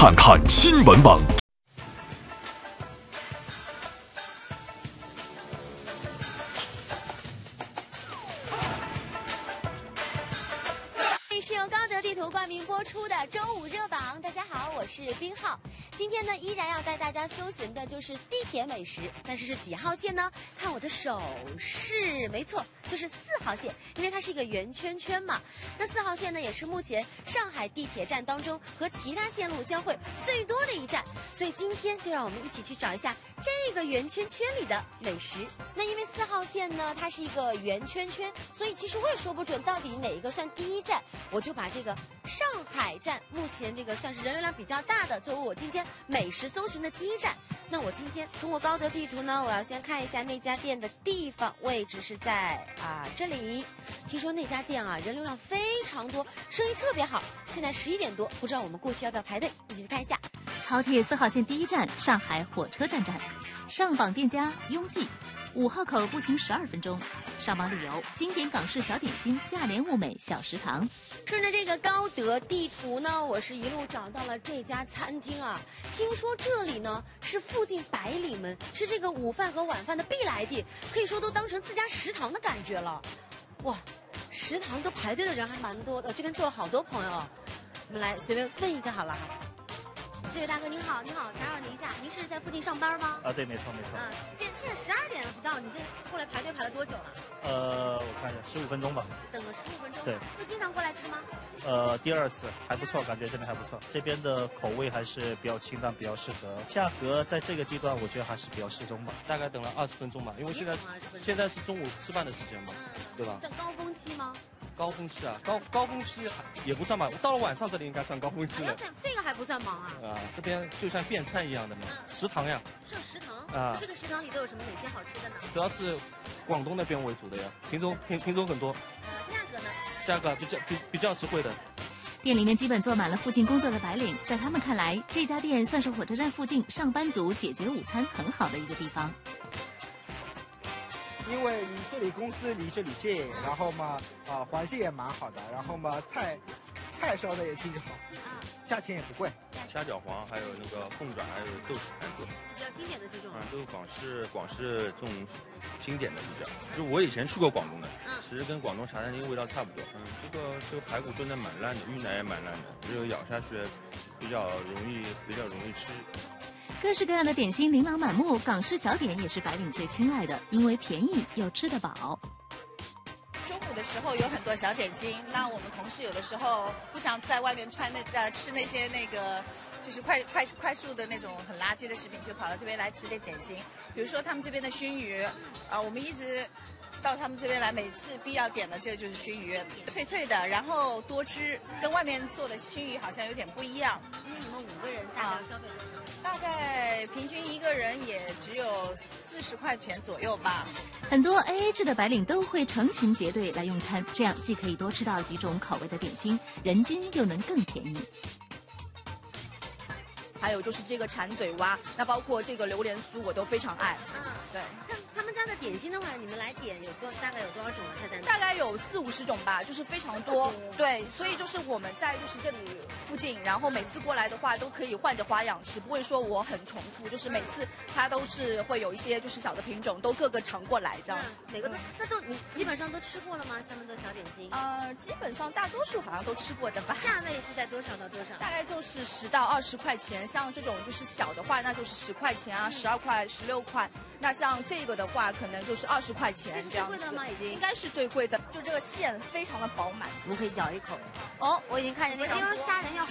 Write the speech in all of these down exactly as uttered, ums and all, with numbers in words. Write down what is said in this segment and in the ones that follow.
看看新闻网。这里是由高德地图冠名播出的周五热榜，大家好，我是冰浩。今天呢，依然要带大家搜寻的就是地铁美食，但是是几号线呢？看我的手势，没错，就是四号线，因为它是一个圆圈圈嘛。那四号线呢，也是目前上海地铁站当中和其他线路交汇最多的一站，所以今天就让我们一起去找一下这个圆圈圈里的美食。那因为四号线呢，它是一个圆圈圈，所以其实我也说不准到底哪一个算第一站，我就把这个上海站目前这个算是人流量比较大的作为我今天美食搜寻的第一站。那我今天通过高德地图呢，我要先看一下那家店的地方位置是在啊这里。听说那家店啊人流量非常多，生意特别好。现在十一点多，不知道我们过去要不要排队，一起去看一下。高铁四号线第一站上海火车站站，上榜店家拥挤，五号口步行十二分钟。上榜理由：经典港式小点心价廉物美小食堂。顺着这个高德地图呢，我是一路找到了这家餐厅啊。听说这里呢是附近百里门，是这个午饭和晚饭的必来地，可以说都当成自家食堂的感觉了。哇，食堂都排队的人还蛮多的，这边坐了好多朋友。我们来随便问一个好了。这位大哥您好，您好，打扰您一下，您是在附近上班吗？啊，对，没错，没错。啊，现现在十二点不到，你现在过来排队排了多久了？呃，我看一下，十五分钟吧。等了十五分钟。对。会经常过来吃吗？呃，第二次还不错，感觉这边还不错。这边的口味还是比较清淡，比较适合。价格在这个地段，我觉得还是比较适中吧。大概等了二十分钟吧，因为现在现在是中午吃饭的时间嘛，嗯、对吧？等高峰期吗？高峰期啊，高高峰期也不算吧，到了晚上这里应该算高峰期了。这个还不算忙啊。啊，这边就像便餐一样的嘛，嗯、食堂呀。这食堂啊，这个食堂里都有什么哪些好吃的呢？主要是广东那边为主的呀，品种品品种很多。呃、啊，价格呢？价格比较比比较实惠的。店里面基本坐满了附近工作的白领，在他们看来，这家店算是火车站附近上班族解决午餐很好的一个地方。因为你这里公司离这里近，然后嘛，啊、呃，环境也蛮好的，然后嘛，菜菜烧的也挺好，价钱也不贵。虾饺皇，还有那个凤爪，还有豆豉排骨，比较经典的这种。啊，都是广式广式这种经典的比较。就我以前去过广东的，其实跟广东茶餐厅味道差不多。嗯，这个这个排骨炖的蛮烂的，鱼腩也蛮烂的，只有咬下去比较容易比较容易吃。各式各样的点心琳琅满目，港式小点也是白领最青睐的，因为便宜又吃得饱。中午的时候有很多小点心，那我们同事有的时候不想在外面穿那呃吃那些那个就是快快快速的那种很垃圾的食品，就跑到这边来吃点点心。比如说他们这边的熏鱼啊、呃，我们一直到他们这边来，每次必要点的这就是熏鱼，脆脆的，然后多汁，跟外面做的熏鱼好像有点不一样。那你们五个人大概消费多少？大概平均一个人也只有四十块钱左右吧。很多 A A 制的白领都会成群结队来用餐，这样既可以多吃到几种口味的点心，人均又能更便宜。还有就是这个馋嘴蛙，那包括这个榴莲酥，我都非常爱。嗯，对。像他们家的点心的话，你们来点有多大概有多少种啊？菜单？大概有四五十种吧，就是非常多。对，所以就是我们在就是这里附近，然后每次过来的话都可以换着花样吃，不会说我很重复，就是每次它都是会有一些就是小的品种，都各个尝过来这样。每个都、嗯、那都你基本上都吃过了吗？他们的小点心？呃，基本上大多数好像都吃过的吧。价位是在多少到多少？大概就是十到二十块钱。像这种就是小的话，那就是十块钱啊，十二块、十六块。那像这个的话，可能就是二十块钱这样子。最贵的吗？已经应该是最贵的。就这个馅非常的饱满，我们可以咬一口。哦，我已经看见那个，因为虾仁要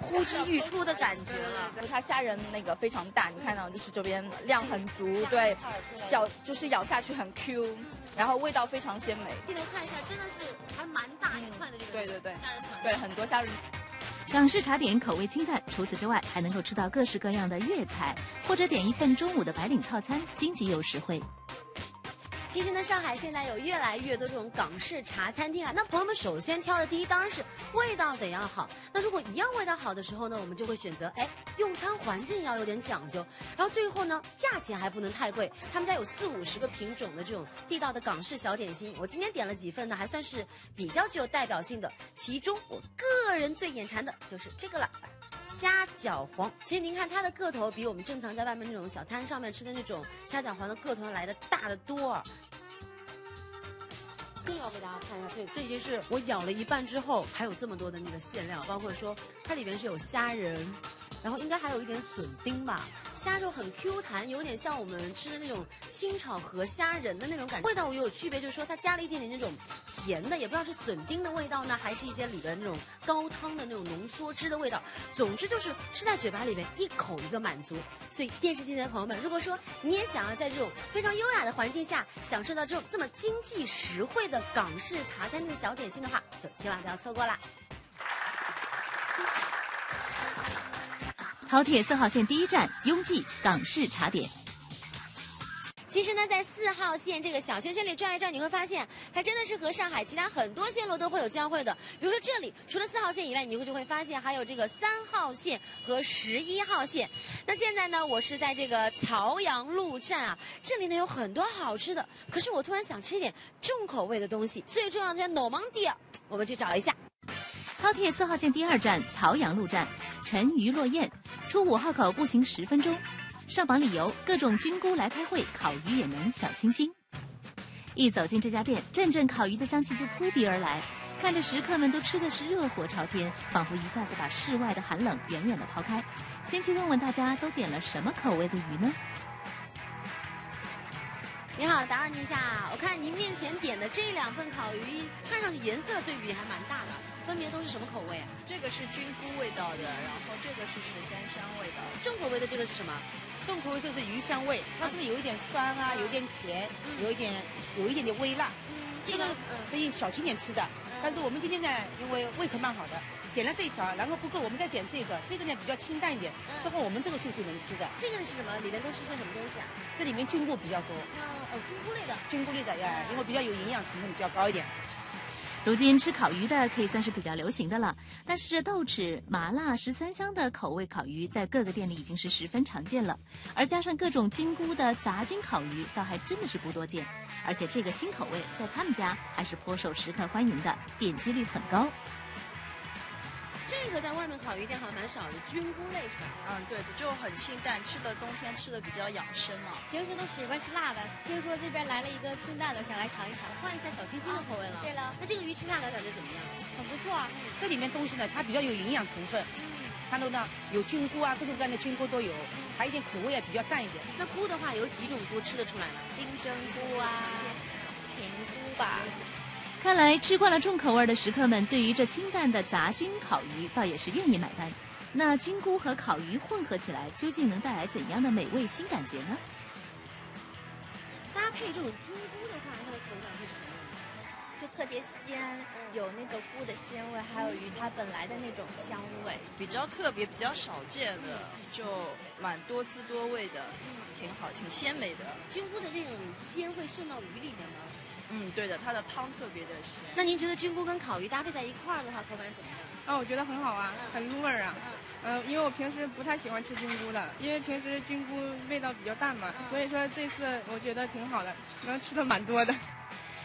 呼之欲出的感觉了。对，它虾仁那个非常大，你看到就是这边量很足，对，咬就是咬下去很 Q， 然后味道非常鲜美。你能看一下，真的是还蛮大一块的这个。对对对，虾仁团。对，很多虾仁。港式茶点口味清淡，除此之外还能够吃到各式各样的粤菜，或者点一份中午的白领套餐，经济又实惠。其实呢，上海现在有越来越多这种港式茶餐厅啊。那朋友们首先挑的第一当然是味道得要好。那如果一样味道好的时候呢，我们就会选择哎，用餐环境要有点讲究，然后最后呢，价钱还不能太贵。他们家有四五十个品种的这种地道的港式小点心，我今天点了几份呢，还算是比较具有代表性的。其中我个人最眼馋的就是这个了，虾饺皇。其实您看它的个头比我们正常在外面那种小摊上面吃的那种虾饺皇的个头来的大得多。 更要给大家看一下，对，这已经是我咬了一半之后，还有这么多的那个馅料，包括说它里边是有虾仁，然后应该还有一点笋丁吧。虾肉很 Q 弹，有点像我们吃的那种清炒河虾仁的那种感觉。味道也有区别，就是说它加了一点点那种甜的，也不知道是笋丁的味道呢，还是一些里边那种高汤的那种浓缩汁的味道。总之就是吃在嘴巴里面一口一个满足。所以电视机前的朋友们，如果说你也想要在这种非常优雅的环境下享受到这种这么经济实惠的 港式茶餐厅的小点心的话，就千万不要错过啦！饕餮四号线第一站，邕记港式茶点。 其实呢，在四号线这个小圈圈里转一转，你会发现它真的是和上海其他很多线路都会有交汇的。比如说这里，除了四号线以外，你会就会发现还有这个三号线和十一号线。那现在呢，我是在这个曹杨路站啊，这里呢有很多好吃的，可是我突然想吃一点重口味的东西，最重要的叫脑盲点，我们去找一下。饕餮四号线第二站曹杨路站，沉鱼落雁，出五号口步行十分钟。 上榜理由：各种菌菇来开会，烤鱼也能小清新。一走进这家店，阵阵烤鱼的香气就扑鼻而来，看着食客们都吃的是热火朝天，仿佛一下子把室外的寒冷远远的抛开。先去问问大家都点了什么口味的鱼呢？你好，打扰您一下，我看您面前点的这两份烤鱼，看上去颜色对比还蛮大的。 分别都是什么口味啊？这个是菌菇味道的，然后这个是十三香味道。重口味的这个是什么？重口味就是鱼香味，它这个有一点酸啊，有一点甜，有一点有一点点微辣。嗯，这个是以小青年吃的，但是我们今天呢，因为胃口蛮好的，点了这一条，然后不够，我们再点这个，这个呢比较清淡一点，适合我们这个岁数能吃的。这个是什么？里面都是些什么东西啊？这里面菌菇比较多。哦，菌菇类的。菌菇类的呀，因为比较有营养成分比较高一点。 如今吃烤鱼的可以算是比较流行的了，但是豆豉、麻辣、十三香的口味烤鱼在各个店里已经是十分常见了，而加上各种菌菇的杂菌烤鱼倒还真的是不多见，而且这个新口味在他们家还是颇受食客欢迎的，点击率很高。这个在外面烤鱼店好像蛮少的，菌菇类是吧？嗯，对的，就很清淡，吃的冬天吃的比较养生嘛。平时都喜欢吃辣的，听说这边来了一个清淡的，想来尝一尝，换一下小清新的口味了。对了，那这个鱼吃下来感觉怎么样？很不错啊。嗯、这里面东西呢，它比较有营养成分，嗯，它都呢有菌菇啊，各种各样的菌菇都有，还有一点口味啊比较淡一点。那菇的话有几种菇吃得出来呢？金针菇啊，平菇吧。 看来吃惯了重口味的食客们，对于这清淡的杂菌烤鱼倒也是愿意买单。那菌菇和烤鱼混合起来，究竟能带来怎样的美味新感觉呢？搭配这种菌菇的话，它的口感是什么？就特别鲜，有那个菇的鲜味，还有鱼它本来的那种香味，比较特别，比较少见的，就蛮多姿多味的，挺好，挺鲜美的。菌菇的这种鲜会渗到鱼里面吗？ 嗯，对的，它的汤特别的鲜。那您觉得菌菇跟烤鱼搭配在一块儿的话，口感怎么样？啊，我觉得很好啊，很入味儿啊。嗯、呃，因为我平时不太喜欢吃菌菇的，因为平时菌菇味道比较淡嘛，嗯、所以说这次我觉得挺好的，能吃的蛮多的。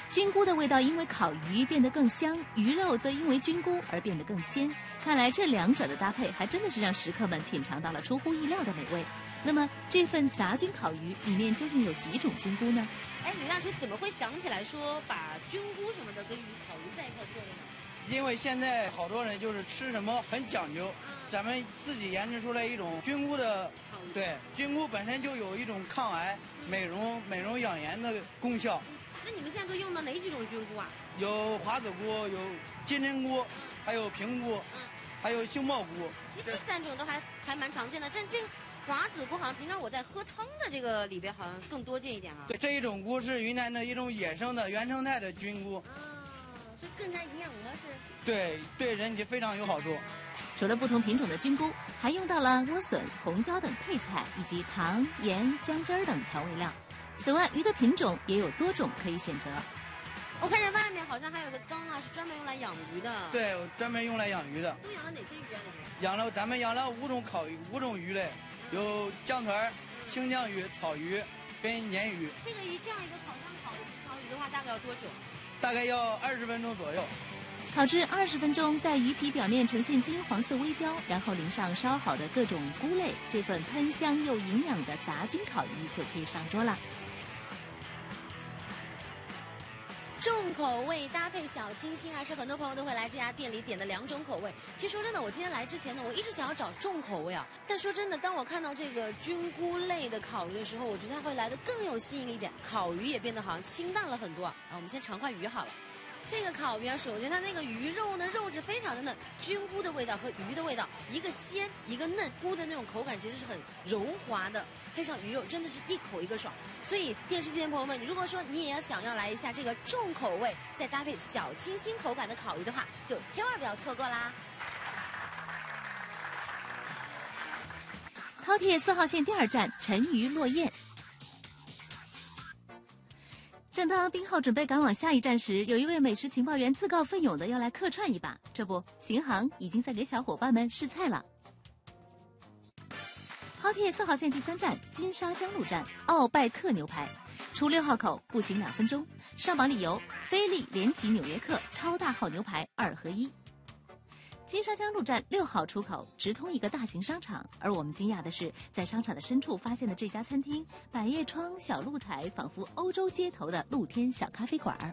菌菇的味道因为烤鱼变得更香，鱼肉则因为菌菇而变得更鲜。看来这两者的搭配，还真的是让食客们品尝到了出乎意料的美味。 那么这份杂菌烤鱼里面究竟有几种菌菇呢？哎，吕大厨怎么会想起来说把菌菇什么的跟鱼烤鱼在一块做的呢？因为现在好多人就是吃什么很讲究，咱们自己研制出来一种菌菇的，对，菌菇本身就有一种抗癌、美容、美容养颜的功效。那你们现在都用的哪几种菌菇啊？有华子菇，有金针菇，还有平菇，还有杏鲍菇。其实这三种都还还蛮常见的，但这。 华子菇好像平常我在喝汤的这个里边好像更多见一点啊。对，这一种菇是云南的一种野生的原生态的菌菇，就、啊、更加营养的是。对，对人体非常有好处。除了不同品种的菌菇，还用到了莴笋、红椒等配菜，以及糖、盐、姜汁等调味料。此外，鱼的品种也有多种可以选择。我看见外面好像还有个缸啊，是专门用来养鱼的。对，专门用来养鱼的。都养了哪些鱼啊？养了，咱们养了五种烤鱼，五种鱼类。 有江豚、清江鱼、草鱼跟鲶鱼。这个鱼这样一个烤箱烤烤鱼的话，大概要多久？大概要二十分钟左右。炒至二十分钟，待鱼皮表面呈现金黄色微焦，然后淋上烧好的各种菇类，这份喷香又营养的杂菌烤鱼就可以上桌了。重口味搭配小清新啊，是很多朋友都会来这家店里点的两种口味。其实说真的，我今天来之前呢，我一直想要找重口味啊。但说真的，当我看到这个菌菇类的烤鱼的时候，我觉得它会来的更有吸引力一点，烤鱼也变得好像清淡了很多啊。啊，我们先尝块鱼好了。这个烤鱼啊，首先它那个鱼肉呢，肉质非常的嫩，菌菇的味道和鱼的味道，一个鲜一个嫩，菇的那种口感其实是很柔滑的。配上鱼肉，真的是一口一个爽。所以电视机前朋友们，如果说你也要想要来一下这个重口味，再搭配小清新口感的烤鱼的话，就千万不要错过啦！饕餮四号线第二站，陈鱼落雁。正当丁浩准备赶往下一站时，有一位美食情报员自告奋勇的要来客串一把。这不，行航已经在给小伙伴们试菜了。饕餮四号线第三站金沙江路站奥拜克牛排，出六号口步行两分钟。上榜理由：菲力连体纽约客超大号牛排二合一。金沙江路站六号出口直通一个大型商场，而我们惊讶的是，在商场的深处发现的这家餐厅，百叶窗、小露台，仿佛欧洲街头的露天小咖啡馆儿。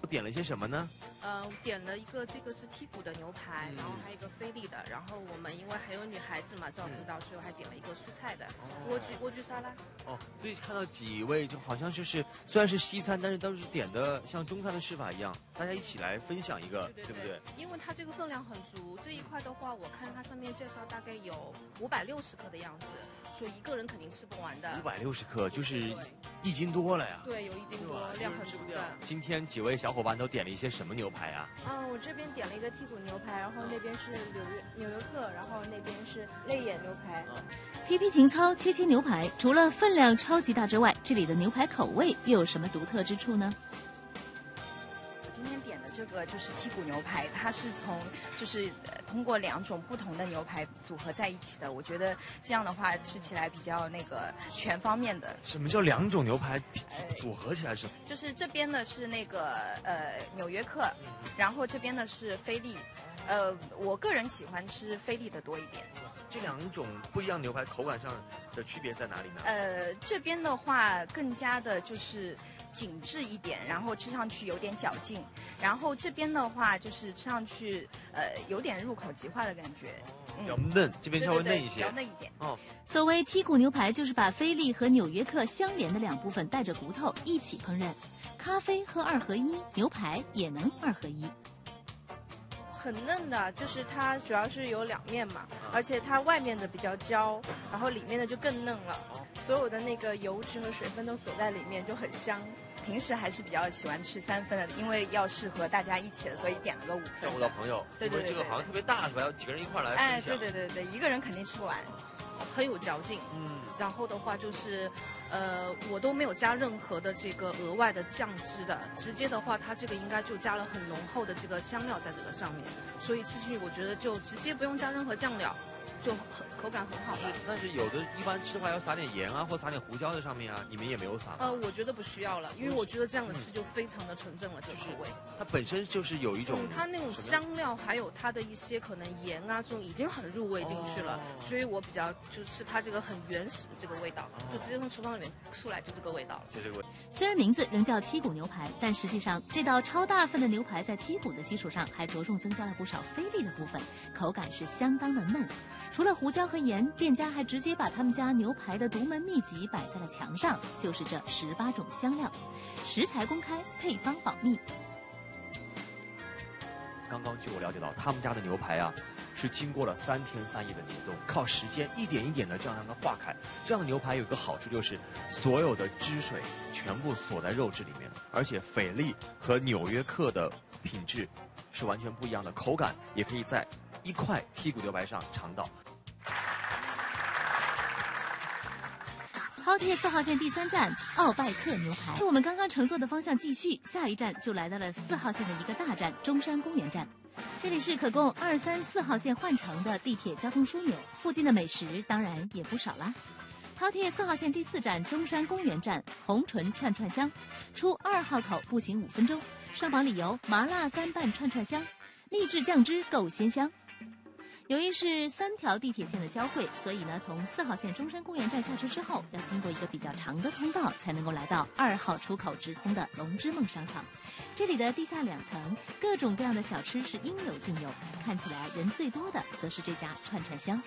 我点了些什么呢？呃，点了一个这个是剔骨的牛排，嗯、然后还有一个菲力的，然后我们因为还有女孩子嘛，照顾到，所以我还点了一个蔬菜的莴苣莴苣沙拉。哦，所以看到几位就好像就是虽然是西餐，但是都是点的像中餐的吃法一样，大家一起来分享一个，对, 对, 对, 对不对？因为它这个分量很足，这一块的话，我看它上面介绍大概有五百六十克的样子，所以一个人肯定吃不完的。五百六十克就是一斤多了呀。对，有一斤多，量很足的。今天几位小小伙伴都点了一些什么牛排啊？嗯，我这边点了一个剔骨牛排，然后那边是纽约纽约客，然后那边是泪眼牛排。皮皮情操切切牛排，除了分量超级大之外，这里的牛排口味又有什么独特之处呢？我今天点的这个就是剔骨牛排，它是从就是通过两种不同的牛排组合在一起的，我觉得这样的话吃起来比较那个全方面的。什么叫两种牛排？组合起来是？就是这边的是那个呃纽约客，然后这边的是菲力，呃，我个人喜欢吃菲力的多一点。这两种不一样牛排口感上的区别在哪里呢？呃，这边的话更加的就是紧致一点，然后吃上去有点嚼劲，然后这边的话就是吃上去呃有点入口即化的感觉。比较嫩，这边稍微嫩一些，比较嫩一点。哦，所谓剔骨牛排，就是把菲力和纽约客相连的两部分带着骨头一起烹饪。咖啡喝二合一，牛排也能二合一。很嫩的，就是它主要是有两面嘛，而且它外面的比较焦，然后里面的就更嫩了。所有的那个油脂和水分都锁在里面，就很香。平时还是比较喜欢吃三分的，因为要适合大家一起的，所以点了个五分。照顾到朋友，对对对，因为这个好像特别大是吧？要几个人一块来分享。哎，对对对对，一个人肯定吃不完，很有嚼劲。嗯，然后的话就是，呃，我都没有加任何的这个额外的酱汁的，直接的话它这个应该就加了很浓厚的这个香料在这个上面，所以吃进去我觉得就直接不用加任何酱料。就很口感很好了，但是有的一般吃的话要撒点盐啊，或撒点胡椒在上面啊，你们也没有撒吗？呃，我觉得不需要了，因为我觉得这样的吃就非常的纯正了，这个口味。它本身就是有一种，嗯，它那种香料还有它的一些可能盐啊，这种已经很入味进去了，哦，所以我比较就吃它这个很原始的这个味道，哦，就直接从厨房里面出来就这个味道了。对对对。虽然名字仍叫剔骨牛排，但实际上这道超大份的牛排在剔骨的基础上还着重增加了不少菲力的部分，口感是相当的嫩。除了胡椒和盐，店家还直接把他们家牛排的独门秘籍摆在了墙上，就是这十八种香料，食材公开，配方保密。刚刚据我了解到，他们家的牛排啊，是经过了三天三夜的解冻，靠时间一点一点的这样让它化开。这样的牛排有一个好处就是，所有的汁水全部锁在肉质里面，而且菲力和纽约客的品质是完全不一样的，口感也可以在一块剔骨牛排上尝到。饕餮四号线第三站奥拜克牛排，是我们刚刚乘坐的方向继续，下一站就来到了四号线的一个大站中山公园站。这里是可供二三四号线换乘的地铁交通枢纽，附近的美食当然也不少啦。饕餮四号线第四站中山公园站红唇串串香，出二号口步行五分钟。上榜理由：麻辣干拌串串香。秘制酱汁够鲜香。由于是三条地铁线的交汇，所以呢，从四号线中山公园站下车之后，要经过一个比较长的通道，才能够来到二号出口直通的龙之梦商场。这里的地下两层，各种各样的小吃是应有尽有，看起来人最多的则是这家串串香。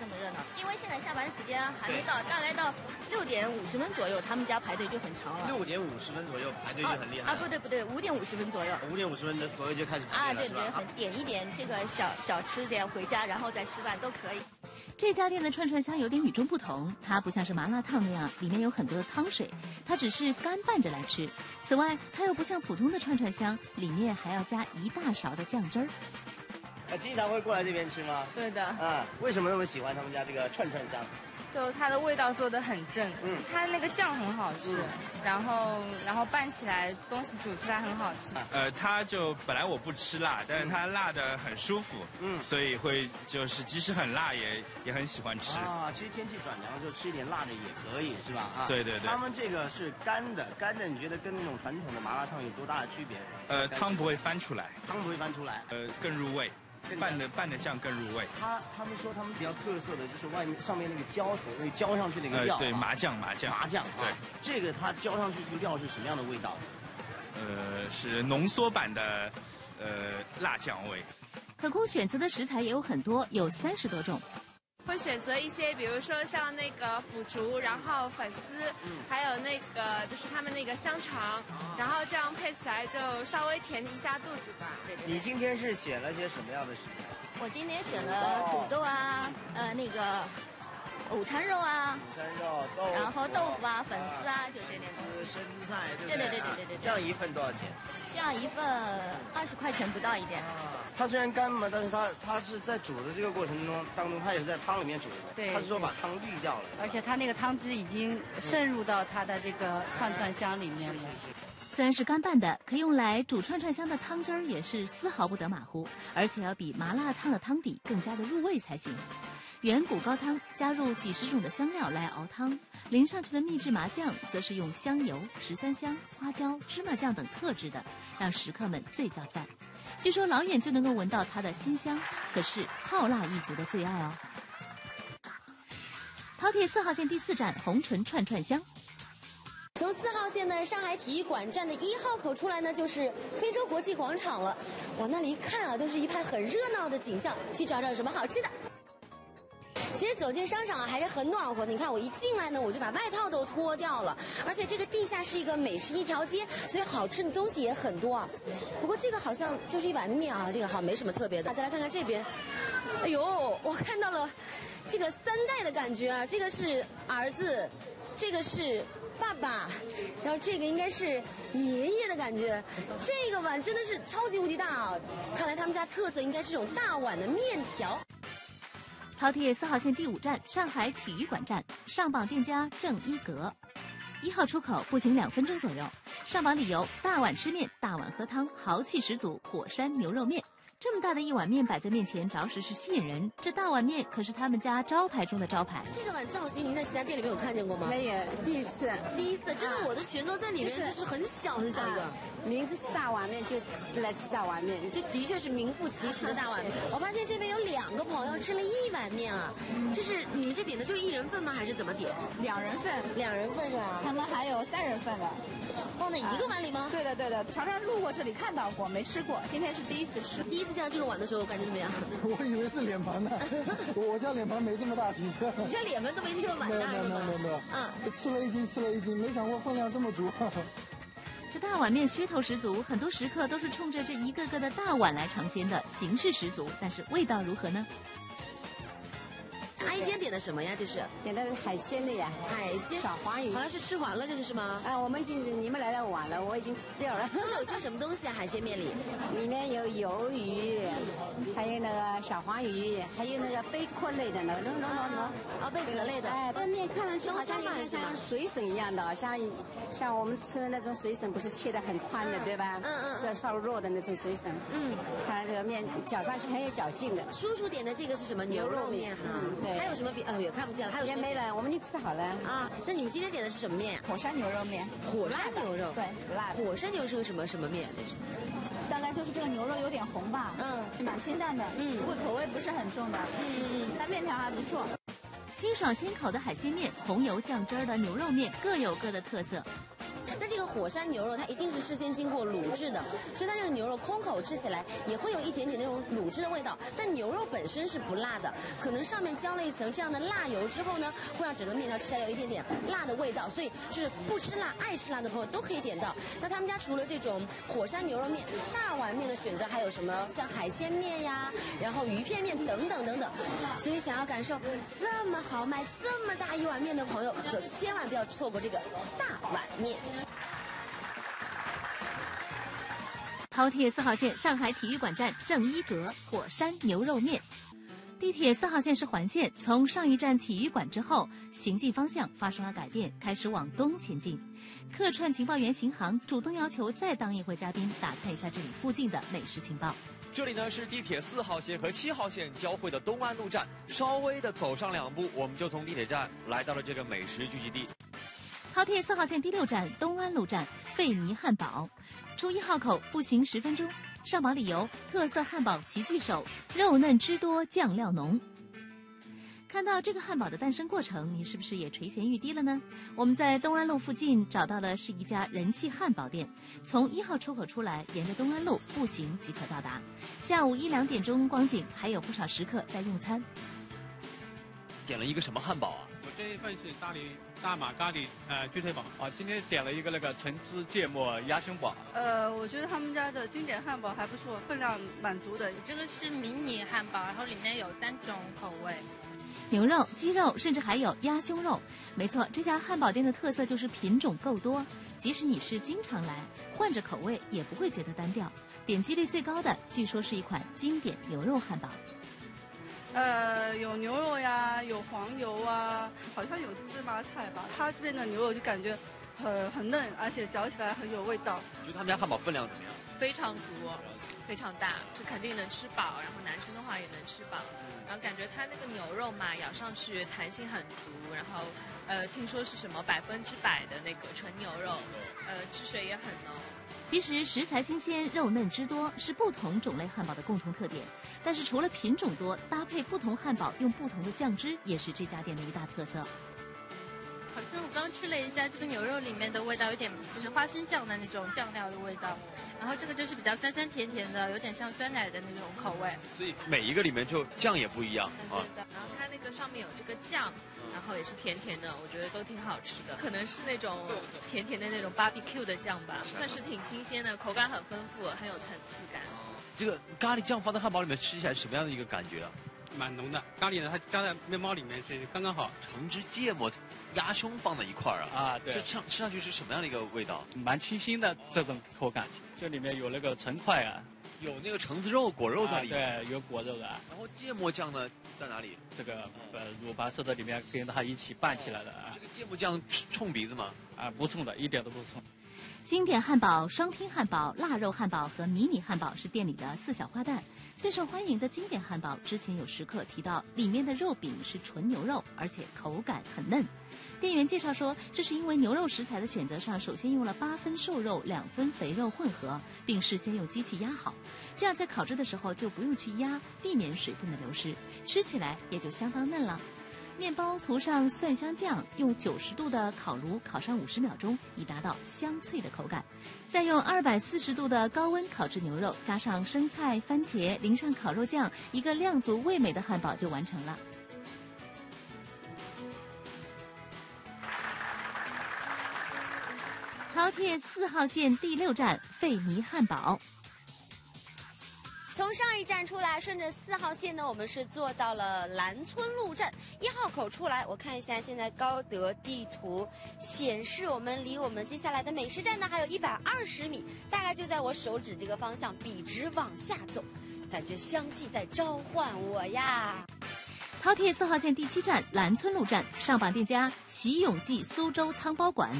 这么热闹，因为现在下班时间还没到，大概到六点五十分左右，他们家排队就很长了。六点五十分左右排队就很厉害啊！不对不对，五点五十分左右。五点五十分左右就开始排队了。啊，对对，很点一点这个小小吃点回家，然后再吃饭都可以。这家店的串串香有点与众不同，它不像是麻辣烫那样里面有很多的汤水，它只是干拌着来吃。此外，它又不像普通的串串香，里面还要加一大勺的酱汁儿。 呃，经常会过来这边吃吗？对的。啊，为什么那么喜欢他们家这个串串香？就它的味道做得很正，嗯，它那个酱很好吃，嗯、然后然后拌起来东西煮出来很好吃。呃，它就本来我不吃辣，但是它辣得很舒服，嗯，所以会就是即使很辣也也很喜欢吃。啊，其实天气转凉了就吃一点辣的也可以，是吧？啊，对对对。他们这个是干的，干的你觉得跟那种传统的麻辣烫有多大的区别？呃，汤不会翻出来，汤不会翻出来，呃，更入味。 拌的拌的酱更入味。他他们说他们比较特色的就是外面上面那个浇头，那个浇上去那个料、啊呃。对，麻酱麻酱。麻酱。对，啊、这个它浇上去这个料是什么样的味道？呃，是浓缩版的，呃，辣酱味。可供选择的食材也有很多，有三十多种。会选择一些，比如说像那个腐竹，然后粉丝，嗯、还有那个就是他们那个香肠，啊、然后这样配起来就稍微填一下肚子吧。对对对你今天是选了些什么样的食材？我今天选了土豆啊，呃那个午餐肉啊，午餐肉，豆腐然后豆腐啊，粉丝啊，就这点东西。生菜对不对？对对对对对对。这样一份多少钱？这样一份二十块钱不到一点。啊 它虽然干嘛，但是它它是在煮的这个过程中当中，它也是在汤里面煮的。对，它是说把汤滤掉了，而且它那个汤汁已经渗入到它的这个串串香里面了。虽然是干拌的，可用来煮串串香的汤汁儿也是丝毫不得马虎，而且要比麻辣烫的汤底更加的入味才行。远骨高汤加入几十种的香料来熬汤，淋上去的秘制麻酱则是用香油、十三香、花椒、芝麻酱等特制的，让食客们最叫赞。 据说老远就能够闻到它的鲜香，可是好辣一族的最爱哦。饕餮四号线第四站红唇串串香。从四号线呢，上海体育馆站的一号口出来呢，就是非洲国际广场了。往那里一看啊，都是一派很热闹的景象。去找找有什么好吃的。其实走进商场啊，还是很暖和。你看我一进来呢，我就把外套都脱掉了。而且这个地下是一个美食一条街，所以好吃的东西也很多啊。不过这个好像就是一碗面啊，这个好像没什么特别的。再来看看这边，哎呦，我看到了这个三代的感觉啊。这个是儿子，这个是爸爸，然后这个应该是爷爷的感觉。这个碗真的是超级无敌大啊！看来他们家特色应该是这种大碗的面条。 饕餮四号线第五站上海体育馆站，上榜店家郑一阁。一号出口步行两分钟左右，上榜理由：大碗吃面，大碗喝汤，豪气十足。火山牛肉面，这么大的一碗面摆在面前，着实是吸引人。这大碗面可是他们家招牌中的招牌。这个碗造型您在其他店里面有看见过吗？没有，第一次。第一次，真的我的拳头在里面，就是、就是很小很小一个。啊 名字是大碗面，就来吃大碗面，这的确是名副其实的大碗面。我发现这边有两个朋友吃了一碗面啊，这是你们这点的就是一人份吗？还是怎么点？两人份，两人份是吧？他们还有三人份的，放在一个碗里吗？啊、对的对的，常常路过这里看到过，没吃过，今天是第一次吃。第一次见到这个碗的时候，我感觉怎么样？我以为是脸盆呢，我家脸盆没这么大体积。你家脸盆都没这个碗大是吗？没有没有没有。啊，吃了一斤吃了一斤，没想过分量这么足。这大碗面噱头十足，很多食客都是冲着这一个个的大碗来尝鲜的，形式十足，但是味道如何呢？阿姨今天点的什么呀？这是点的海鲜的呀，海鲜小黄鱼，好像是吃完了，这是是吗？啊，我们已经你们来的晚了，我已经吃掉了。有些什么东西啊？海鲜面里里面有鱿鱼，还有那个小黄鱼，还有那个贝壳类的呢，喏喏喏喏，啊，贝壳类的。哎，这面看上去好像有点像水笋一样的，像像我们吃的那种水笋，不是切的很宽的，对吧？嗯嗯。是烧肉的那种水笋。嗯。看这个面搅上去很有嚼劲的。叔叔点的这个是什么？牛肉面哈。嗯，对。 还有什么别？哎呦，看不见了。还有也没了，我们已经吃好了啊。那你们今天点的是什么面？火山牛肉面。火山牛肉。对，不辣的。火山牛是个什么什么面？大概就是这个牛肉有点红吧，嗯，蛮清淡的，嗯，不过口味不是很重的，嗯嗯，它面条还不错。清爽鲜烤的海鲜面，红油酱汁的牛肉面各有各的特色。 那这个火山牛肉它一定是事先经过卤制的，所以它这个牛肉空口吃起来也会有一点点那种卤制的味道。但牛肉本身是不辣的，可能上面浇了一层这样的辣油之后呢，会让整个面条吃起来有一点点辣的味道。所以就是不吃辣、爱吃辣的朋友都可以点到。那他们家除了这种火山牛肉面、大碗面的选择，还有什么像海鲜面呀，然后鱼片面等等等等。所以想要感受这么豪迈、这么大一碗面的朋友，就千万不要错过这个大碗面。 饕餮四号线上海体育馆站正一阁火山牛肉面。地铁四号线是环线，从上一站体育馆之后，行进方向发生了改变，开始往东前进。客串情报员邢航主动要求再当一回嘉宾，打探一下这里附近的美食情报。 这里呢是地铁四号线和七号线交汇的东安路站，稍微的走上两步，我们就从地铁站来到了这个美食聚集地。饕餮四号线第六站东安路站费尼汉堡，出一号口步行十分钟，上榜理由特色汉堡齐聚首，肉嫩汁多酱料浓。看到这个汉堡的诞生过程，你是不是也垂涎欲滴了呢？我们在东安路附近找到了是一家人气汉堡店，从一号出口出来，沿着东安路步行即可到达。下午一两点钟光景，还有不少食客在用餐。点了一个什么汉堡啊？我这一份是大理大马咖喱呃鸡腿堡啊，今天点了一个那个橙汁芥末鸭胸堡。呃，我觉得他们家的经典汉堡还不错，分量满足的。这个是迷你汉堡，然后里面有三种口味。 牛肉、鸡肉，甚至还有鸭胸肉。没错，这家汉堡店的特色就是品种够多，即使你是经常来，换着口味也不会觉得单调。点击率最高的，据说是一款经典牛肉汉堡。呃，有牛肉呀，有黄油啊，好像有芝麻菜吧。它这边的牛肉就感觉很很嫩，而且嚼起来很有味道。你觉得他们家汉堡分量怎么样？非常足，非常大，是肯定能吃饱。然后男生的话也能吃饱。 然后感觉它那个牛肉嘛，咬上去弹性很足，然后，呃，听说是什么百分之百的那个纯牛肉，呃，汁水也很浓。其实食材新鲜、肉嫩汁多是不同种类汉堡的共同特点，但是除了品种多，搭配不同汉堡用不同的酱汁也是这家店的一大特色。好像我刚吃了一下，这个牛肉里面的味道有点就是花生酱的那种酱料的味道。 然后这个就是比较酸酸甜甜的，有点像酸奶的那种口味。所以每一个里面就酱也不一样啊。对的。然后它那个上面有这个酱，然后也是甜甜的，我觉得都挺好吃的。可能是那种甜甜的那种 barbecue 的酱吧，算是挺新鲜的，口感很丰富，很有层次感。这个咖喱酱放在汉堡里面吃起来是什么样的一个感觉啊？蛮浓的，咖喱呢它加在面包里面是刚刚好，橙汁芥末。 鸭胸放在一块儿啊，啊，对，这上吃上去是什么样的一个味道？蛮清新的这种口感，这里面有那个橙块啊，有那个橙子肉、果肉在里面，啊、对，有果肉的。然后芥末酱呢在哪里？这个呃乳白色的里面跟它一起拌起来的啊。这个芥末酱冲鼻子吗？啊，不冲的，一点都不冲。 经典汉堡、双拼汉堡、腊肉汉堡和迷你汉堡是店里的四小花旦。最受欢迎的经典汉堡，之前有食客提到，里面的肉饼是纯牛肉，而且口感很嫩。店员介绍说，这是因为牛肉食材的选择上，首先用了八分瘦肉、两分肥肉混合，并事先用机器压好，这样在烤制的时候就不用去压，避免水分的流失，吃起来也就相当嫩了。 面包涂上蒜香酱，用九十度的烤炉烤上五十秒钟，以达到香脆的口感。再用二百四十度的高温烤制牛肉，加上生菜、番茄，淋上烤肉酱，一个量足味美的汉堡就完成了。饕餮四号线第六站费尼汉堡。 从上一站出来，顺着四号线呢，我们是坐到了兰村路站一号口出来。我看一下现在高德地图显示，我们离我们接下来的美食站呢还有一百二十米，大概就在我手指这个方向，笔直往下走，感觉香气在召唤我呀。饕餮四号线第七站兰村路站上榜店家习永记苏州汤包馆。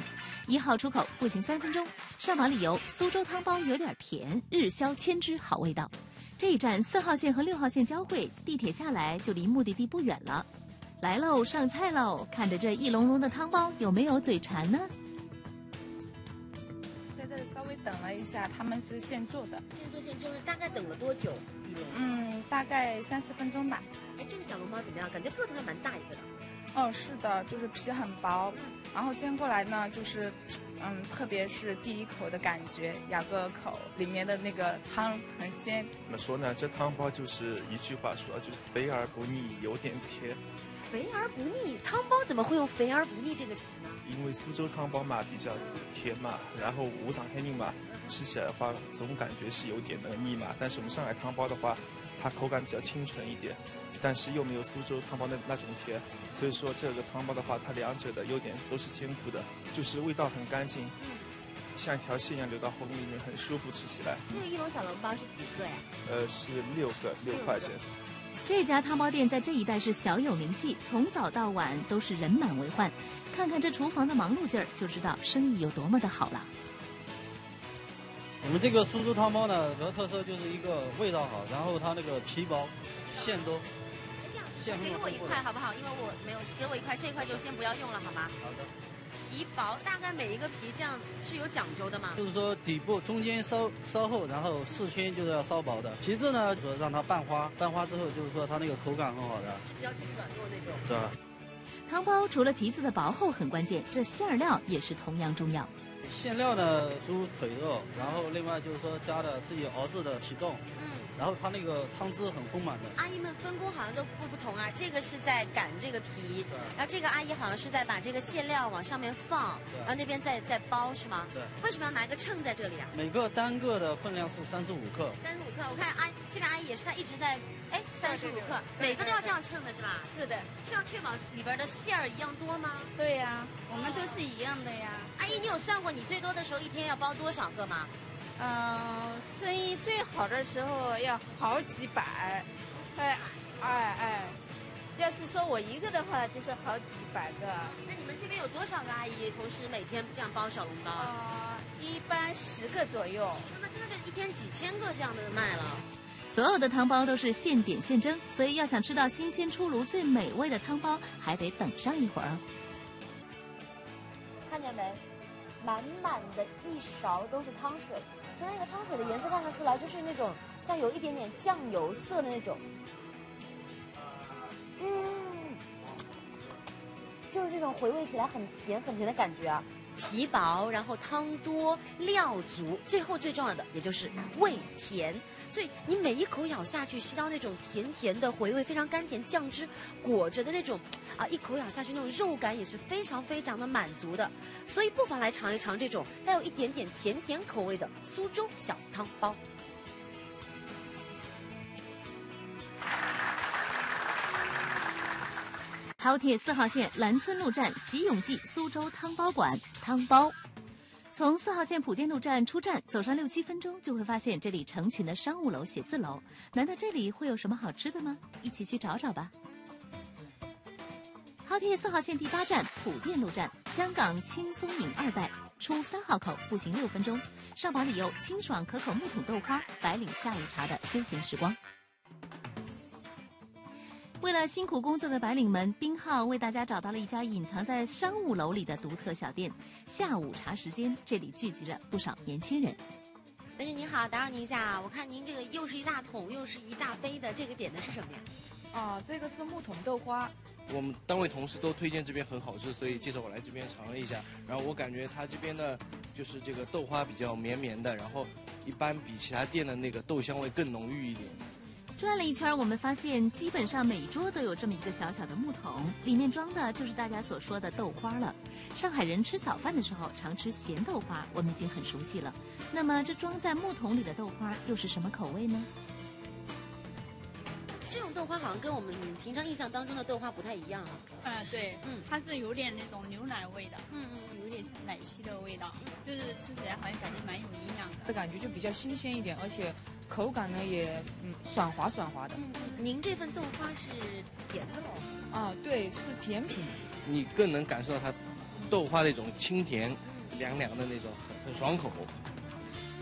一号出口步行三分钟，上榜理由苏州汤包有点甜，日销千汁好味道。这一站四号线和六号线交汇，地铁下来就离目的地不远了。来喽，上菜喽！看着这一笼笼的汤包，有没有嘴馋呢？现在稍微微等了一下，他们是现做的。现做现蒸的，大概等了多久？嗯，大概三十分钟吧。哎，这个小笼包怎么样？感觉个头还蛮大一个的。哦，是的，就是皮很薄，然后煎过来呢，就是，嗯，特别是第一口的感觉，咬个口，里面的那个汤很鲜。怎么说呢？这汤包就是一句话说，就是肥而不腻，有点甜。肥而不腻，汤包怎么会有肥而不腻这个词呢？因为苏州汤包嘛比较甜嘛，然后无上海人嘛吃起来的话总感觉是有点那个腻嘛，但是我们上海汤包的话，它口感比较清纯一点，但是又没有苏州汤包那那种甜，所以说这个汤包的话，它两者的优点都是兼顾的，就是味道很干净，像一条线一样流到喉咙里面，很舒服吃起来。这个一笼小笼包是几个呀？呃，是六个，六块钱。这家汤包店在这一带是小有名气，从早到晚都是人满为患。看看这厨房的忙碌劲儿，就知道生意有多么的好了。我们这个苏州汤包呢，主要特色就是一个味道好，然后它那个皮薄，馅多。那这样，给我一块好不好？因为我没有，给我一块，这块就先不要用了，好吗？好的。皮薄，大概每一个皮这样是有讲究的吗？就是说底部中间稍稍厚，然后四圈就是要稍薄的。皮质呢，主要让它半花，半花之后就是说它那个口感很好的，比较软糯那种。对吧？汤包除了皮子的薄厚很关键，这馅料也是同样重要。馅料呢，猪腿肉，然后另外就是说加的自己熬制的皮冻，嗯，然后它那个汤汁很丰满的。阿姨们分工好像都不不同啊，这个是在擀这个皮，然后这个阿姨好像是在把这个馅料往上面放，然后那边在在包是吗？对。为什么要拿一个秤在这里啊？每个单个的分量是三十五克。三十五克，我看阿这个阿姨也是，她一直在，哎，三十五克，每个都要这样称的是吧？是的。这样确保里边的馅儿一样多吗？对呀，我们都是一样的呀。阿姨，你有算过你？你最多的时候一天要包多少个吗？嗯、呃，生意最好的时候要好几百，哎哎哎，要是说我一个的话，就是好几百个。那你们这边有多少个阿姨同时每天这样包小笼包？啊、呃，一般十个左右。那真的就一天几千个这样的卖了。所有的汤包都是现点现蒸，所以要想吃到新鲜出炉最美味的汤包，还得等上一会儿。看见没？满满的一勺都是汤水，从那个汤水的颜色看得出来，就是那种像有一点点酱油色的那种，嗯，就是这种回味起来很甜很甜的感觉啊。皮薄，然后汤多，料足，最后最重要的也就是味甜。所以你每一口咬下去，吸到那种甜甜的回味，非常甘甜，酱汁裹着的那种啊，一口咬下去那种肉感也是非常非常的满足的。所以不妨来尝一尝这种带有一点点甜甜口味的苏州小汤包。饕餮四号线兰村路站习永济苏州汤包馆汤包，从四号线普甸路站出站，走上六七分钟就会发现这里成群的商务楼、写字楼。难道这里会有什么好吃的吗？一起去找找吧。饕餮四号线第八站普甸路站香港青松影二代，出三号口步行六分钟，上榜里有清爽可口木桶豆花，白领下午茶的休闲时光。为了辛苦工作的白领们，冰浩为大家找到了一家隐藏在商务楼里的独特小店。下午茶时间，这里聚集了不少年轻人。美女您好，打扰您一下，我看您这个又是一大桶又是一大杯的，这个点的是什么呀？啊，这个是木桶豆花。我们单位同事都推荐这边很好吃，所以介绍我来这边尝了一下。然后我感觉它这边的，就是这个豆花比较绵绵的，然后一般比其他店的那个豆香味更浓郁一点。转了一圈，我们发现基本上每桌都有这么一个小小的木桶，里面装的就是大家所说的豆花了。上海人吃早饭的时候常吃咸豆花，我们已经很熟悉了。那么这装在木桶里的豆花又是什么口味呢？这种豆花好像跟我们平常印象当中的豆花不太一样啊。嗯、呃，对，嗯，它是有点那种牛奶味的，嗯嗯，有点奶昔的味道，就是吃起来好像感觉蛮有营养的，感觉就比较新鲜一点，而且。口感呢也嗯爽滑爽滑的。嗯，您这份豆花是甜豆、哦？啊，对，是甜品。你更能感受到它豆花那种清甜、嗯、凉凉的那种，很爽口。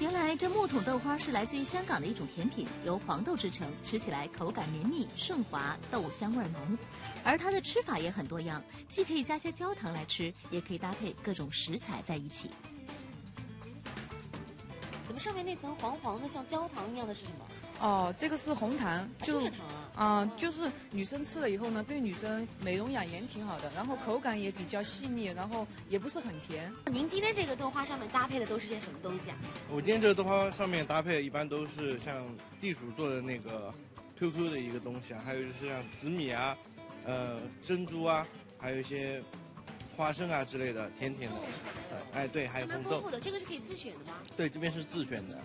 原来这木桶豆花是来自于香港的一种甜品，由黄豆制成，吃起来口感绵密顺滑，豆香味浓。而它的吃法也很多样，既可以加些焦糖来吃，也可以搭配各种食材在一起。么上面那层黄黄的像焦糖一样的是什么？哦，这个是红糖，就、啊、是糖啊。啊、呃，就是女生吃了以后呢，对女生美容养颜挺好的，然后口感也比较细腻，然后也不是很甜。您今天这个豆花上面搭配的都是些什么东西啊？我今天这个豆花上面搭配一般都是像地主做的那个 Q Q 的一个东西啊，还有就是像紫米啊、呃珍珠啊，还有一些。 花生啊之类的，甜甜的，哎对，还有红豆。这个是可以自选的吗？对，这边是自选的。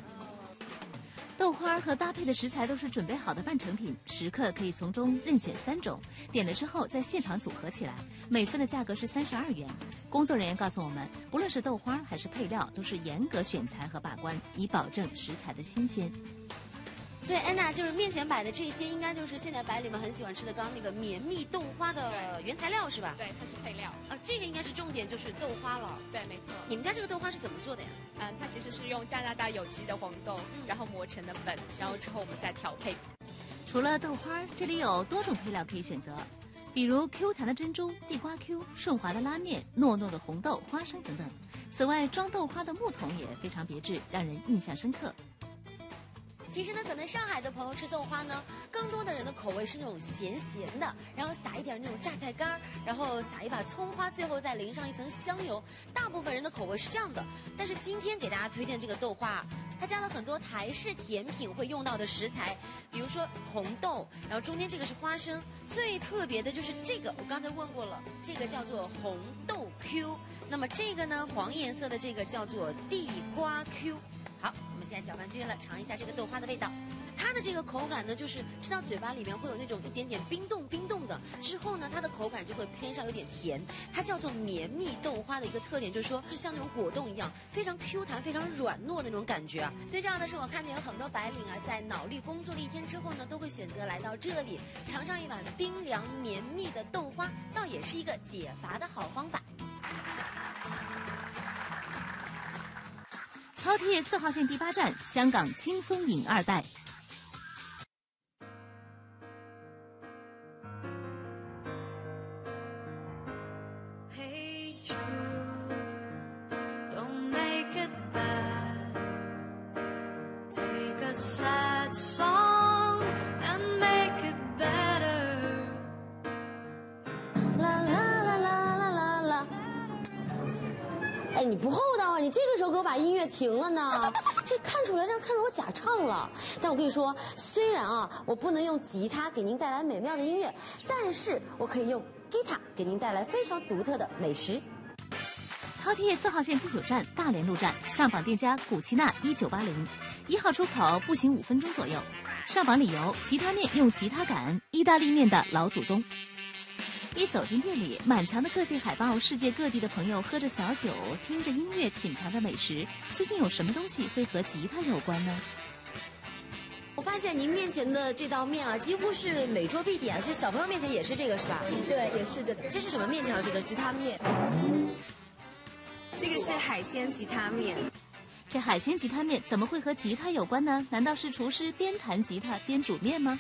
豆花和搭配的食材都是准备好的半成品，食客可以从中任选三种，点了之后在现场组合起来。每份的价格是三十二元。工作人员告诉我们，不论是豆花还是配料，都是严格选材和把关，以保证食材的新鲜。 所以安娜就是面前摆的这些，应该就是现在白领们很喜欢吃的，刚刚那个绵密豆花的原材料是吧？对，它是配料。啊，这个应该是重点，就是豆花了。对，没错。你们家这个豆花是怎么做的呀？嗯，它其实是用加拿大有机的黄豆，然后磨成的粉，然后之后我们再调配。除了豆花，这里有多种配料可以选择，比如 Q 弹的珍珠、地瓜 Q、顺滑的拉面、糯糯的红豆、花生等等。此外，装豆花的木桶也非常别致，让人印象深刻。 其实呢，可能上海的朋友吃豆花呢，更多的人的口味是那种咸咸的，然后撒一点那种榨菜干，然后撒一把葱花，最后再淋上一层香油。大部分人的口味是这样的。但是今天给大家推荐这个豆花，它加了很多台式甜品会用到的食材，比如说红豆，然后中间这个是花生。最特别的就是这个，我刚才问过了，这个叫做红豆 Q。那么这个呢，黄颜色的这个叫做地瓜 Q。 好，我们现在搅拌均匀了，尝一下这个豆花的味道。它的这个口感呢，就是吃到嘴巴里面会有那种一点点冰冻冰冻的，之后呢，它的口感就会偏上有点甜。它叫做绵密豆花的一个特点，就是说是像那种果冻一样，非常 Q 弹、非常软糯的那种感觉啊。最重要的是，我看见有很多白领啊，在脑力工作了一天之后呢，都会选择来到这里尝上一碗冰凉绵密的豆花，倒也是一个解乏的好方法。 饕餮四号线第八站，香港轻松饮二代。哎，你不厚道啊！你这个时候给我把音乐停了呢，这看出来让看出我假唱了。但我跟你说，虽然啊，我不能用吉他给您带来美妙的音乐，但是我可以用吉他给您带来非常独特的美食。饕餮四号线第九站大连路站上访店家古奇娜一九八零，一号出口步行五分钟左右。上访理由：吉他面用吉他杆，意大利面的老祖宗。 一走进店里，满墙的各界海报，世界各地的朋友喝着小酒，听着音乐，品尝着美食。究竟有什么东西会和吉他有关呢？我发现您面前的这道面啊，几乎是每桌必点，所以小朋友面前也是这个是吧？对，也是这个。这是什么面条？这个吉他面。这个是海鲜吉他面。这海鲜吉他面怎么会和吉他有关呢？难道是厨师边弹吉他边煮面吗？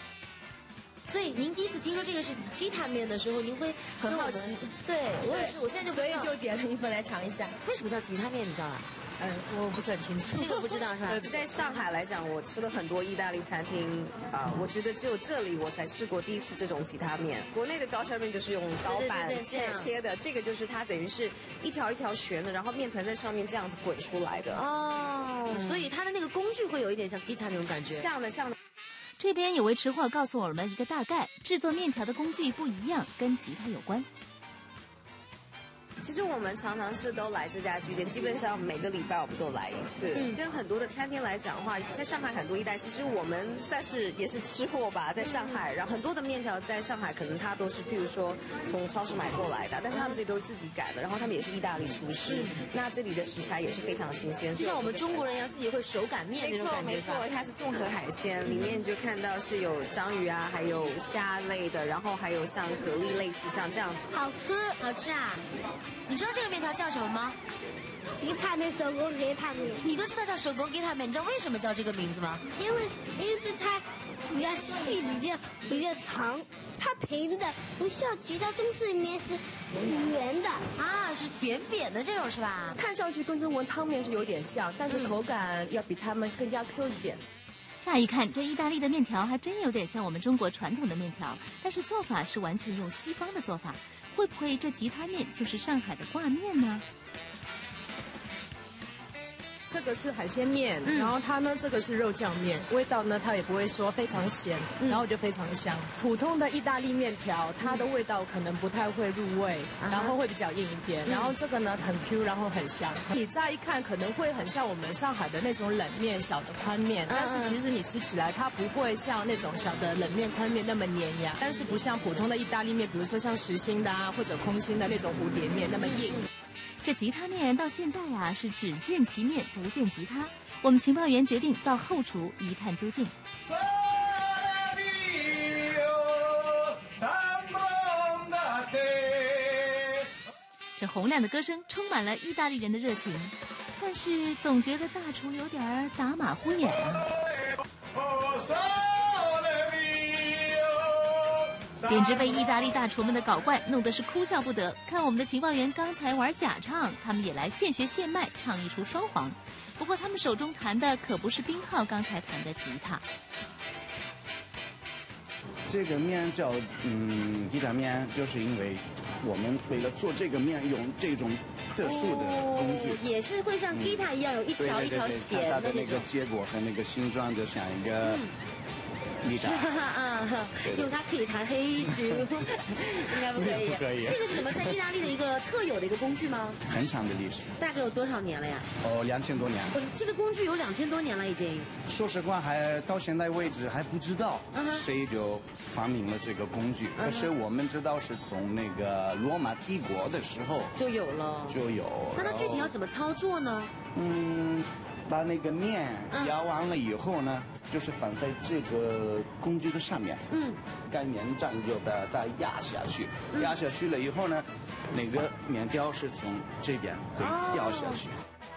所以您第一次听说这个是吉他面的时候，您会很好奇。对我也是，我现在就所以就点了一份来尝一下。为什么叫吉他面？你知道吧？嗯，我不是很清楚。这个不知道是吧？在上海来讲，我吃了很多意大利餐厅啊、呃，我觉得只有这里我才试过第一次这种吉他面。国内的刀削面就是用刀板切切的，这个就是它等于是一条一条旋的，然后面团在上面这样子滚出来的。哦，嗯、所以它的那个工具会有一点像吉他那种感觉。像的，像的。 这边有位吃货告诉我们一个大概，制作面条的工具不一样，跟吉他有关。其实我们常常是都来这家居店，基本上每个礼拜我们都来一次。嗯、跟很多的餐厅来讲的话，在上海很多一带，其实我们算是也是吃货吧，在上海，嗯、然后很多的面条在上海可能它都是，譬如说从超市买过来的，但是他们这都是自己改的，然后他们也是意大利厨师，嗯、那这里的食材也是非常新鲜，就像我们中国人一样，自己会手擀面那种感觉。没错，没错，它是综合海鲜，里面你就看到是有章鱼啊，还有虾类的，然后还有像蛤蜊类似像这样子。好吃，好吃啊！ 你知道这个面条叫什么吗？吉他面，手工吉他面。你都知道叫手工吉他面，你知道为什么叫这个名字吗？因为，因为它比较细，比较比较长。它平的，不像其他中式面是圆的啊，是扁扁的这种是吧？看上去跟中国汤面是有点像，但是口感要比他们更加 Q 一点。嗯 乍一看，这意大利的面条还真有点像我们中国传统的面条，但是做法是完全用西方的做法。会不会这吉他面就是上海的挂面呢？这个是海鲜面，嗯、然后它呢，这个是肉酱面，味道呢它也不会说非常咸，嗯、然后就非常香。普通的意大利面条，它的味道可能不太会入味，嗯、然后会比较硬一点。嗯、然后这个呢很 Q， 然后很香。你乍一看可能会很像我们上海的那种冷面、小的宽面，但是其实你吃起来它不会像那种小的冷面、宽面那么粘牙，但是不像普通的意大利面，比如说像实心的啊或者空心的那种蝴蝶面那么硬。 这吉他面到现在啊，是只见其面不见吉他。我们情报员决定到后厨一探究竟。这洪亮的歌声充满了意大利人的热情，但是总觉得大厨有点打马虎眼啊。简直被意大利大厨们的搞怪弄得是哭笑不得。看我们的情报员刚才玩假唱，他们也来现学现卖唱一出双簧。不过他们手中弹的可不是丁浩刚才弹的吉他。这个面叫嗯吉他面，就是因为我们为了做这个面用这种特殊的工具，哦、也是会像吉他一样有一条、嗯、对对对对一条弦的那个结果和那个形状就像一个。嗯 是啊，用它可以弹黑竹，应该不可以。不可以。这个是什么？在意大利的一个特有的一个工具吗？很长的历史，大概有多少年了呀？哦，两千多年。这个工具有两千多年了已经。说实话，还到现在为止还不知道谁就发明了这个工具。可是我们知道是从那个罗马帝国的时候就有了，就有。那它具体要怎么操作呢？嗯，把那个面摇完了以后呢？ 就是放在这个工具的上面，嗯，擀面杖就把它压下去，嗯、压下去了以后呢，那个面条是从这边会掉下去。哦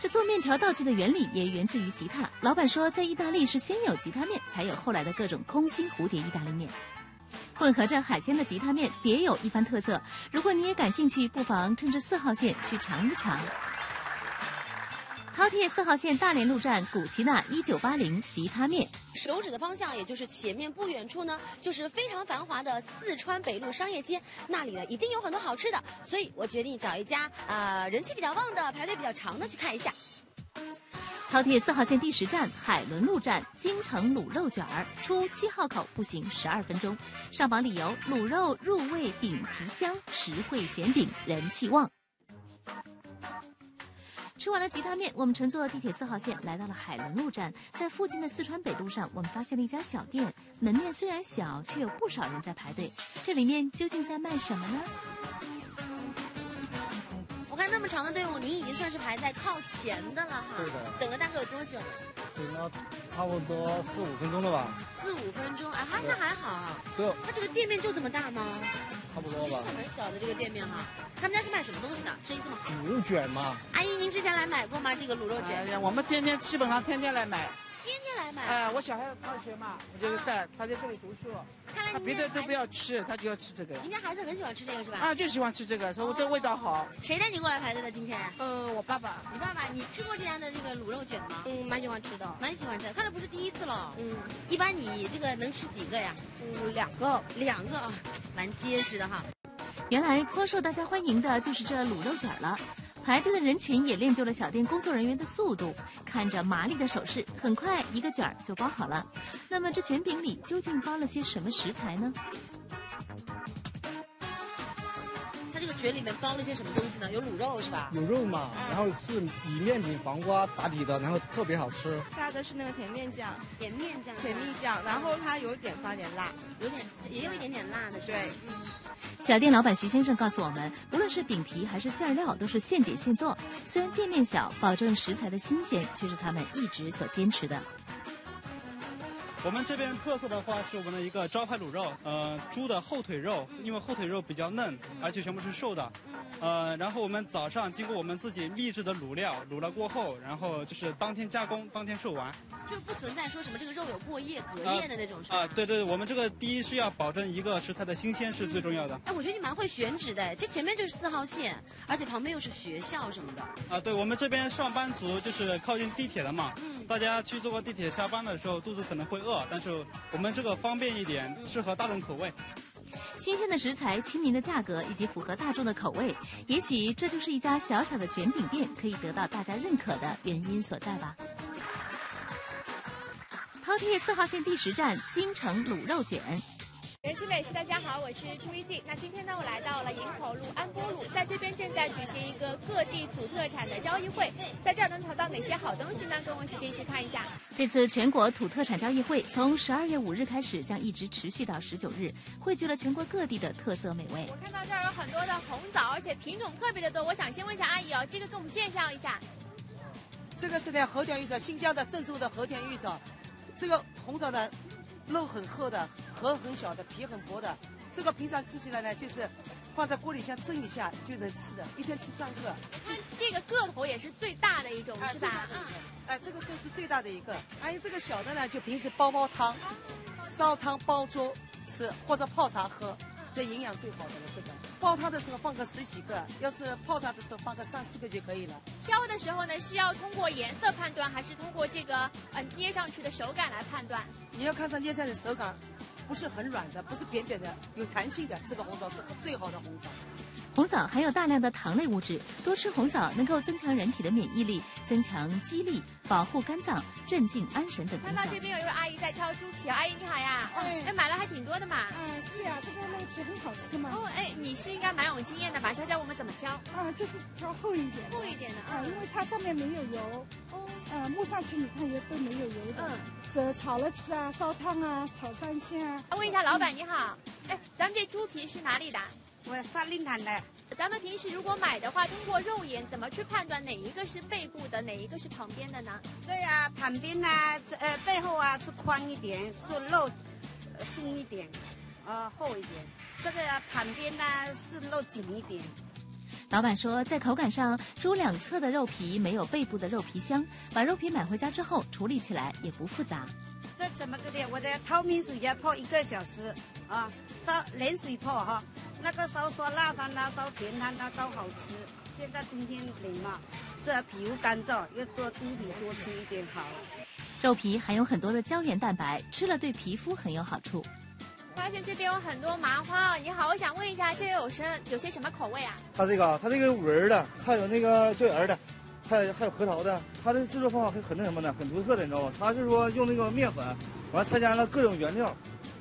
这做面条道具的原理也源自于吉他。老板说，在意大利是先有吉他面，才有后来的各种空心蝴蝶意大利面。混合着海鲜的吉他面别有一番特色。如果你也感兴趣，不妨趁着四号线去尝一尝。 饕餮四号线大连路站古奇纳一九八零吉他面，手指的方向，也就是前面不远处呢，就是非常繁华的四川北路商业街，那里呢一定有很多好吃的，所以我决定找一家啊、呃、人气比较旺的、排队比较长的去看一下。饕餮四号线第十站海伦路站京城卤肉卷儿，出七号口步行十二分钟，上榜理由卤肉入味，饼皮香，实惠卷饼，人气旺。 吃完了吉他面，我们乘坐地铁四号线来到了海伦路站，在附近的四川北路上，我们发现了一家小店，门面虽然小，却有不少人在排队。这里面究竟在卖什么呢？我看那么长的队伍，您已经算是排在靠前的了哈。对的。等了大概有多久了？等了差不多四五分钟了吧。四五分钟，哎哈，那还好。对。它这个店面就这么大吗？ 差不多吧，这是很小的这个店面哈。他们家是卖什么东西的？生意这么好？卤肉卷嘛。阿姨，您之前来买过吗？这个卤肉卷？哎呀，我们天天基本上天天来买。天天来买。哎，我小孩上学嘛，我就带他在这里读书。看来他别的都不要吃，他就要吃这个。您家孩子很喜欢吃这个是吧？啊，就喜欢吃这个，说这味道好。谁带你过来排队的今天？呃，我爸爸。你爸爸，你吃过这家的那个卤肉卷吗？嗯，蛮喜欢吃的。蛮喜欢吃，看来不是第一次了。嗯。一般你这个能吃几个呀？嗯，两个。两个啊。 蛮结实的哈，原来颇受大家欢迎的就是这卤肉卷了。排队的人群也练就了小店工作人员的速度，看着麻利的手势，很快一个卷儿就包好了。那么这卷饼里究竟包了些什么食材呢？它这个卷里面包了些什么东西呢？有卤肉是吧？有肉嘛，然后是以面饼、黄瓜打底的，然后特别好吃。加的是那个甜面酱，甜面酱，甜面酱，然后它有点发点辣。 有点，也有一点点辣的是吧？对。小店老板徐先生告诉我们，无论是饼皮还是馅料，都是现点现做。虽然店面小，保证食材的新鲜，却是他们一直所坚持的。我们这边特色的话是我们的一个招牌卤肉，呃，猪的后腿肉，因为后腿肉比较嫩，而且全部是瘦的，呃，然后我们早上经过我们自己秘制的卤料，卤了过后，然后就是当天加工，当天售完。就不存在说什么这个肉有过夜、隔夜的那种事啊、呃呃。对对，我们这个第一是要保证一个食材的新鲜是最重要的。哎、嗯，我觉得你蛮会选址的，这前面就是四号线，而且旁边又是学校什么的。啊、呃，对，我们这边上班族就是靠近地铁的嘛。嗯。大家去坐过地铁，下班的时候肚子可能会饿，但是我们这个方便一点，适合大众口味。新鲜的食材，亲民的价格，以及符合大众的口味，也许这就是一家小小的卷饼店可以得到大家认可的原因所在吧。饕餮四号线第十站，京城卤肉卷。园区美食，大家好，我是朱一静。那今天呢，我来到了营口路安波路，在这边正在举行一个各地土特产的交易会，在这儿能淘到哪些好东西呢？跟我一起进去看一下。这次全国土特产交易会从十二月五日开始，将一直持续到十九日，汇聚了全国各地的特色美味。我看到这儿有很多的红枣，而且品种特别的多。我想先问一下阿姨哦，这个给我们介绍一下。这个是在和田玉枣，新疆的郑州的和田玉枣，这个红枣的肉很厚的。核很小的，皮很薄的，这个平常吃起来呢，就是放在锅里先蒸一下就能吃的，一天吃三个。它这个个头也是最大的一种，是吧？嗯。哎，这个都是最大的一个。还有这个小的呢，就平时煲煲汤、烧汤、煲粥吃，或者泡茶喝，这营养最好的了。这个煲汤的时候放个十几个，要是泡茶的时候放个三四个就可以了。挑的时候呢，是要通过颜色判断，还是通过这个呃捏上去的手感来判断？你要看上捏上去的手感。不是很软的，不是扁扁的，有弹性的，这个红枣是最好的红枣。红枣含有大量的糖类物质，多吃红枣能够增强人体的免疫力，增强肌力，保护肝脏，镇静安神等功效。看到这边有一位阿姨在挑猪蹄，阿姨你好呀，哎、嗯，买了还挺多的嘛。嗯，是呀、啊，这个那个皮很好吃嘛。哦，哎，你是应该蛮有经验的吧？教教我们怎么挑。啊，就是挑厚一点。厚一点的啊，因为它上面没有油。哦。呃，摸上去你看也都没有油的。嗯。呃，炒了吃啊，烧汤啊，炒三鲜啊。问一下老板你好，哎，咱们这猪蹄是哪里的？我沙林坦的。咱们平时如果买的话，通过肉眼怎么去判断哪一个是背部的，哪一个是旁边的呢？对呀、啊，旁边呢、啊，呃，背后啊是宽一点，是肉松、呃、一点，呃，厚一点。这个、啊、旁边呢、啊、是肉紧一点。老板说，在口感上，猪两侧的肉皮没有背部的肉皮香。把肉皮买回家之后，处理起来也不复杂。这怎么个的？我的透明水要泡一个小时啊，烧冷水泡哈。那个烧酸辣汤啦，烧甜汤它都好吃。现在冬天冷嘛，这皮肤干燥，要多猪皮多吃一点好。肉皮含有很多的胶原蛋白，吃了对皮肤很有好处。发现这边有很多麻花哦，你好，我想问一下，这有什有些什么口味啊？它这个，它这个五仁的，还有那个椒盐的，还有还有核桃的，它的制作方法很很那什么呢？很独特的，你知道吗？它是说用那个面粉，完参加了各种原料，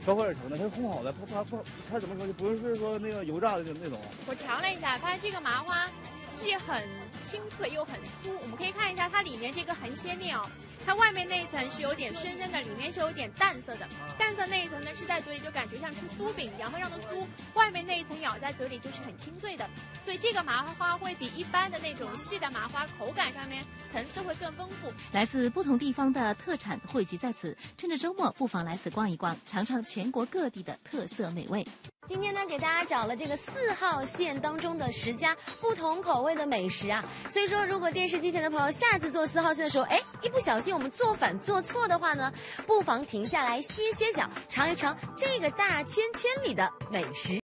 包括什么的，它是烘好的，不它不它怎么说就不是说那个油炸的那种。我尝了一下，发现这个麻花既很清脆又很酥，我们可以看一下它里面这个横切面哦。它外面那一层是有点深深的，里面是有点淡色的。淡色那一层呢，吃在嘴里就感觉像吃酥饼一样，非常的酥。外面那一层咬在嘴里就是很清脆的。所以这个麻花会比一般的那种细的麻花口感上面层次会更丰富。来自不同地方的特产汇聚在此，趁着周末不妨来此逛一逛，尝尝全国各地的特色美味。今天呢，给大家找了这个四号线当中的十家不同口味的美食啊，所以说如果电视机前的朋友下次坐四号线的时候，哎，一不小心我们坐反坐错的话呢，不妨停下来歇歇脚，尝一尝这个大圈圈里的美食。